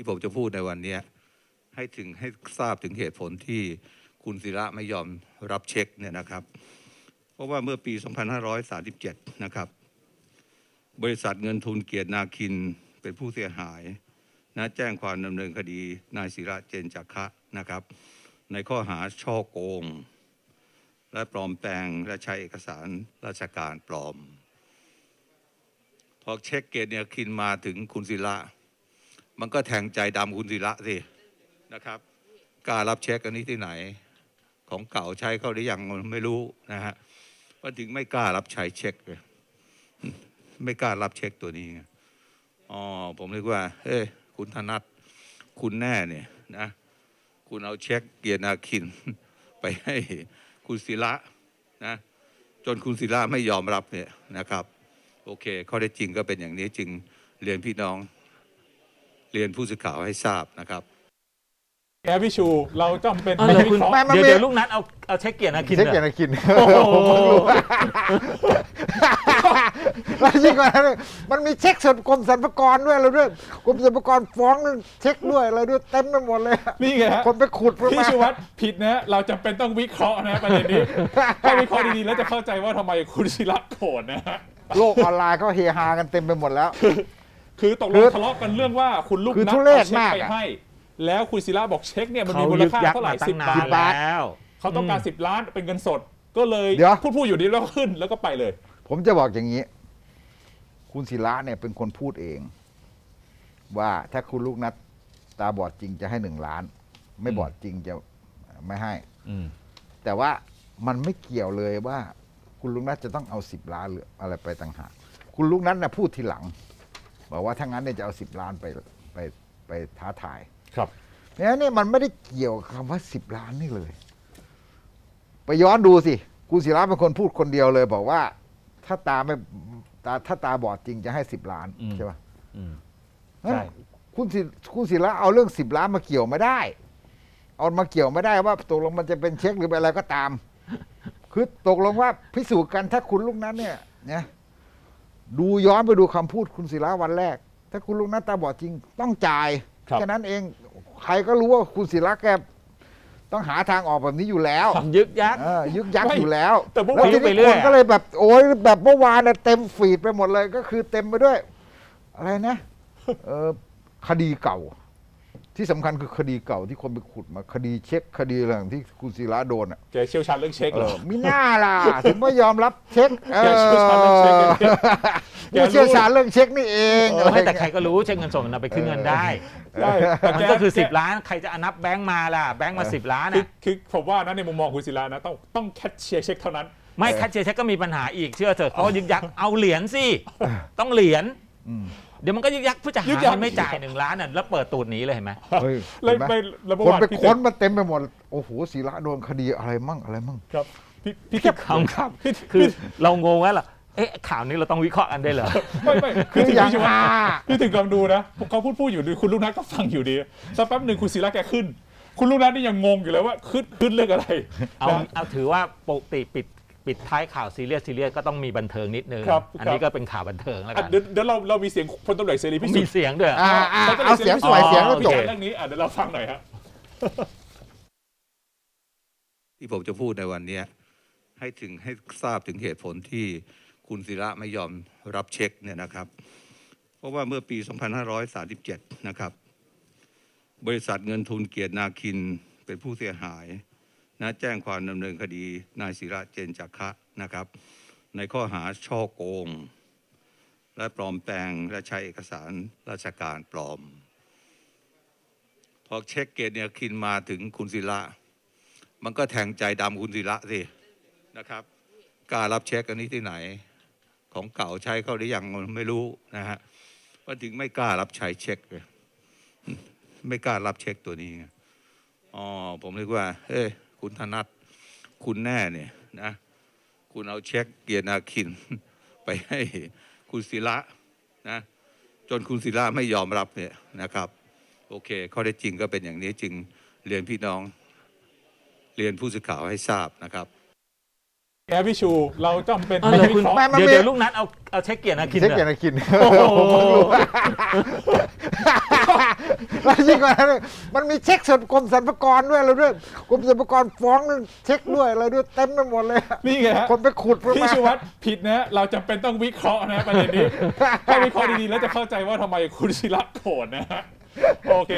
ที่ผมจะพูดในวันนี้ให้ทราบถึงเหตุผลที่คุณศิระไม่ยอมรับเช็คเนี่ยนะครับเพราะว่าเมื่อปี2537นะครับบริษัทเงินทุนเกียรตินาคินเป็นผู้เสียหายนะแจ้งความดำเนินคดีนายศิระเจนจักขะนะครับในข้อหาช่อโกงและปลอมแปลงและใช้เอกสารราชการปลอมพอเช็คเกียรตินาคินมาถึงคุณศิระมันก็แทงใจดำคุณศิระสินะครับกล้ารับเช็คอันนี้ที่ไหนของเก่าใช้เขาหรือยังไม่รู้นะฮะก็ถึงไม่กล้ารับใช้เช็คเลยไม่กล้ารับเช็คตัวนี้อ๋อผมนึกว่าเฮ้ยคุณธนัทคุณแน่เนี่ยนะคุณเอาเช็คเกียรตินาคินไปให้คุณศิระนะจนคุณศิระไม่ยอมรับเนี่ยนะครับโอเคข้อเท็จจริงก็เป็นอย่างนี้จึงเรียนพี่น้องเรียนผู้สื่อข่าวให้ทราบนะครับแกพี่ชูเราจำเป็นเดี๋ยวลูกนัดเอาเช็คเกียรตินาคินเช็คเกียรตินาคินโอ้โหแล้วยิ่งกว่านั้นมันมีเช็คส่วนกรมสรรพากรด้วยแล้วด้วยกรมสรรพากรฟ้องเช็คด้วยอะไรด้วยเต็มไปหมดเลยนี่ไงคนไปขุดพี่ชูวัฒน์ผิดนะเราจำเป็นต้องวิเคราะห์นะประเด็นนี้ถ้าวิเคราะห์ดีๆแล้วจะเข้าใจว่าทำไมคุณศิระโกรธนะโลกออนไลน์เขาเฮฮากันเต็มไปหมดแล้วคือตกลงทะเลาะกันเรื่องว่าคุณลูกนัดเอาเช็คไปให้แล้วคุณศิระบอกเช็คเนี่ยมันมีมูลค่าเท่าไหร่10 ล้านแล้วเขาต้องการ10 ล้านเป็นเงินสดก็เลยพูดอยู่ดีแล้วขึ้นแล้วก็ไปเลยผมจะบอกอย่างนี้คุณศิระเนี่ยเป็นคนพูดเองว่าถ้าคุณลูกนัดตาบอดจริงจะให้1 ล้านไม่บอดจริงจะไม่ให้แต่ว่ามันไม่เกี่ยวเลยว่าคุณลูกนัดจะต้องเอา10 ล้านหรืออะไรไปต่างหากคุณลูกนัดน่ะพูดทีหลังบอกว่าถ้างั้นเนี่ยจะเอา10 ล้านไปท้าทายครับเนี่ยมันไม่ได้เกี่ยวกับคำว่า10 ล้านนี่เลยไปย้อนดูสิคุณศิระเป็นคนพูดคนเดียวเลยบอกว่าถ้าตาบอดจริงจะให้10 ล้านใช่ป่ะใช่คุณศิระเอาเรื่อง10 ล้านมาเกี่ยวไม่ได้เอามาเกี่ยวไม่ได้ว่าตกลงมันจะเป็นเช็คหรืออะไรก็ตามคือตกลงว่าพิสูจน์กันถ้าคุณลูกนั้นเนี่ยนะดูย้อนไปดูคำพูดคุณศิระวันแรกถ้าคุณลูกนั้นตาบอดจริงต้องจ่ายแค่นั้นเองใครก็รู้ว่าคุณศิระแกต้องหาทางออกแบบนี้อยู่แล้วยึกยักษ์อยู่แล้วแล้วทีนี้คนก็เลยแบบโอ้ยแบบเมื่อวานเนี่ยเต็มฟีดไปหมดเลยก็คือเต็มไปด้วยอะไรนะคดีเก่าที่สำคัญคือคดีเก่าที่คนไปขุดมาคดีเช็คคดีอะไรที่คุณศิระโดนอ่ะแกเชี่ยวชาญเรื่องเช็คเหรอมิน่าล่ะถึงไม่ยอมรับเช็คผู้เชี่ยวชาญเรื่องเช็คนี่เองแต่ใครก็รู้เช็คเงินส่งนะไปขึ้นเงินได้มันก็คือ10 ล้านใครจะนับแบงค์มาล่ะแบงค์มา10 ล้านนะคือผมว่านะในมุมมองคุณศิระนะต้องแคชเชียร์เช็คเท่านั้นไม่แคชเชียร์เช็คก็มีปัญหาอีกเชื่อเถอะเขายึกยักเอาเหรียญสิต้องเหรียญเดี๋ยวมันก็ยึกยักผู้จะหามันไม่จ่าย1 ล้านน่ะแล้วเปิดตูดหนีเลยเห็นไหมคนไปค้นมาเต็มไปหมดโอ้โหศิระโดนคดีอะไรมั่งครับพี่คิดครับคือเรางงว่าล่ะเอ๊ะข่าวนี้เราต้องวิเคราะห์กันได้เหรอไม่คืออย่างที่ถึงกำลังดูนะเขาพูดอยู่ดีคุณลูกนัดก็ฟังอยู่ดีสักแป๊บหนึ่งคุณศิระแกขึ้นคุณลูกนัดนี่ยังงงอยู่เลยว่าขึ้นเรื่องอะไรเอาถือว่าปกติปิดท้ายข่าวซีเรียสก็ต้องมีบันเทิงนิดนึงอันนี้ก็เป็นข่าวบันเทิงแล้วกันเดี๋ยวเรามีเสียงพลตำรวจเสรีพิสุทธิ์มีเสียงด้วยเอาเสียงสวยเสียงจบเรื่องนี้เดี๋ยวเราฟังหน่อยครับที่ผมจะพูดในวันนี้ให้ทราบถึงเหตุผลที่คุณศิระไม่ยอมรับเช็คเนี่ยนะครับเพราะว่าเมื่อปี2537นะครับบริษัทเงินทุนเกียรตินาคินเป็นผู้เสียหายนะแจ้งความดำเนินคดีนายศิระเจนจักขะนะครับในข้อหาช่อโกงและปลอมแปลงและใช้เอกสารราชการปลอมพอเช็คเกียรตินาคินมาถึงคุณศิระมันก็แทงใจดำคุณศิระสินะครับกล้ารับเช็คอันนี้ที่ไหนของเก่าใช้เขาหรือยังไม่รู้นะฮะก็ถึงไม่กล้ารับใช้เช็คเลยไม่กล้ารับเช็คตัวนี้อ๋อผมนึกว่าเฮ้ยคุณธนัทคุณแน่เนี่ยนะคุณเอาเช็คเกียรตินาคินไปให้คุณศิระนะจนคุณศิระไม่ยอมรับเนี่ยนะครับโอเคข้อเท็จจริงก็เป็นอย่างนี้จึงเรียนพี่น้องเรียนผู้สื่อข่าวให้ทราบนะครับแกพี่ชูเราจำเป็นเดี๋ยวลูกนัดเอาเช็คเกียรตินาคินโอ้โห แล้วยิ่งกว่านั้นมันมีเช็คส่วนกรมสรรพากรด้วยอะไรด้วยกรมสรรพากรฟ้องเช็คด้วยอะไรด้วยเต็มไปหมดเลยนี่ไงฮะคนไปขุดพี่ชูวัฒน์ผิดนะเราจำเป็นต้องวิเคราะห์นะประเด็นนี้ถ้าวิเคราะห์ดีๆแล้วจะเข้าใจว่าทำไมคุณศิระโกรธนะโอเค